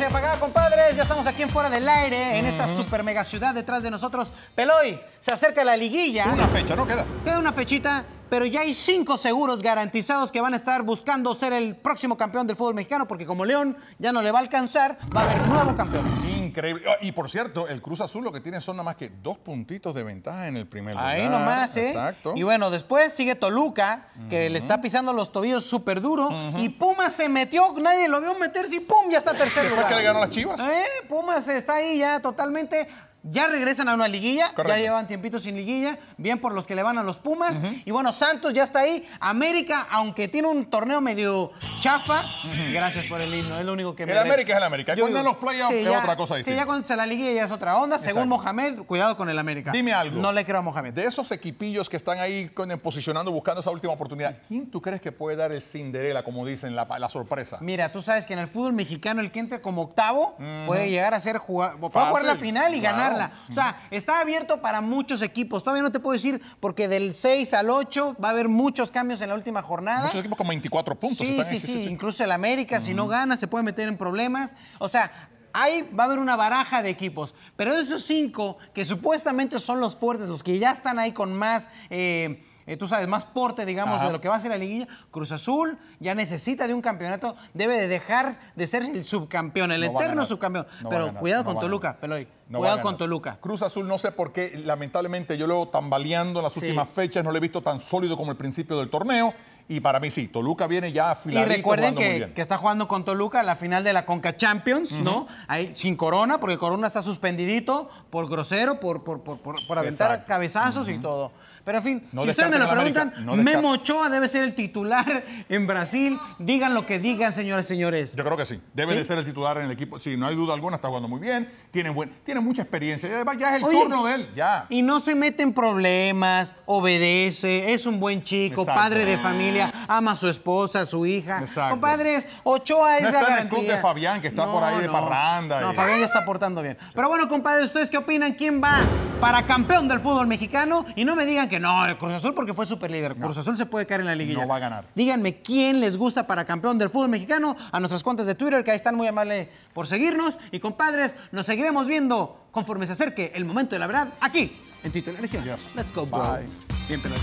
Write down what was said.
Gracias, Pagá, compadres. Ya estamos aquí en Fuera del Aire, en esta super mega ciudad detrás de nosotros. Peloy, se acerca la liguilla. Una fecha, ¿no queda? Queda una fechita, pero ya hay 5 seguros garantizados que van a estar buscando ser el próximo campeón del fútbol mexicano, porque como León ya no le va a alcanzar, va a haber nuevo campeón. Increíble. Y por cierto, el Cruz Azul lo que tiene son nada más que 2 puntitos de ventaja en el primer lugar. Ahí nomás, ¿eh? Exacto. Y bueno, después sigue Toluca, que le está pisando los tobillos súper duro. Y Puma se metió, nadie lo vio meterse y ¡pum! Ya está tercer lugar. ¿Por qué le ganó a las Chivas? Puma se está ahí ya totalmente... Ya regresan a una liguilla. Correcto. Ya llevan tiempito sin liguilla. Bien por los que le van a los Pumas. Y bueno, Santos ya está ahí. América, aunque tiene un torneo medio chafa. Gracias por el himno. Es lo único que me... El América es el América. Cuando en los playoffs es otra cosa distinta. Sí, ya cuando se la liguilla ya es otra onda. Exacto. Según Mohamed, cuidado con el América. Dime algo. No le creo a Mohamed. De esos equipillos que están ahí posicionando, buscando esa última oportunidad, ¿quién tú crees que puede dar el Cinderella, como dicen, la sorpresa? Mira, tú sabes que en el fútbol mexicano el que entre como octavo puede llegar a ser jugar la final y ganar. O sea, está abierto para muchos equipos. Todavía no te puedo decir porque del 6 al 8 va a haber muchos cambios en la última jornada. Muchos equipos con 24 puntos. Sí, están incluso el América, si no gana, se puede meter en problemas. O sea, ahí va a haber una baraja de equipos. Pero esos 5, que supuestamente son los fuertes, los que ya están ahí con más... tú sabes, más porte, digamos, de lo que va a ser la liguilla. Cruz Azul ya necesita de un campeonato, debe de dejar de ser el subcampeón, el eterno subcampeón. Pero cuidado con Toluca, Peloy. Cuidado con Toluca. Cruz Azul, no sé por qué, lamentablemente yo lo veo tambaleando en las últimas fechas, no lo he visto tan sólido como el principio del torneo. Y para mí sí, Toluca viene ya afiladito. Y recuerden que está jugando con Toluca la final de la Conca Champions, ¿no? Ahí, sin Corona, porque Corona está suspendidito por grosero, por aventar cabezazos y todo. Pero en fin, no, si ustedes me lo preguntan, Memo Ochoa debe ser el titular en Brasil. Digan lo que digan, señores, señores. Yo creo que sí. Debe de ser el titular en el equipo. Sí, no hay duda alguna, está jugando muy bien. Tiene mucha experiencia. Además, ya es el turno de él. Ya. Y no se mete en problemas, obedece, es un buen chico, padre de familia. Ama a su esposa, a su hija. Exacto. Compadres, Ochoa es la garantía. No está en el club de Fabián, que está por ahí de parranda. No, Fabián ya está portando bien. Pero bueno, compadres, ¿ustedes qué opinan? ¿Quién va para campeón del fútbol mexicano? Y no me digan que no, el Cruz Azul, porque fue superlíder. Cruz Azul se puede caer en la liguilla. No va a ganar. Díganme quién les gusta para campeón del fútbol mexicano a nuestras cuentas de Twitter, que ahí están muy amables por seguirnos. Y compadres, nos seguiremos viendo conforme se acerque el momento de la verdad aquí en Titularicia. Let's go, bro. Bye. Bien, pero...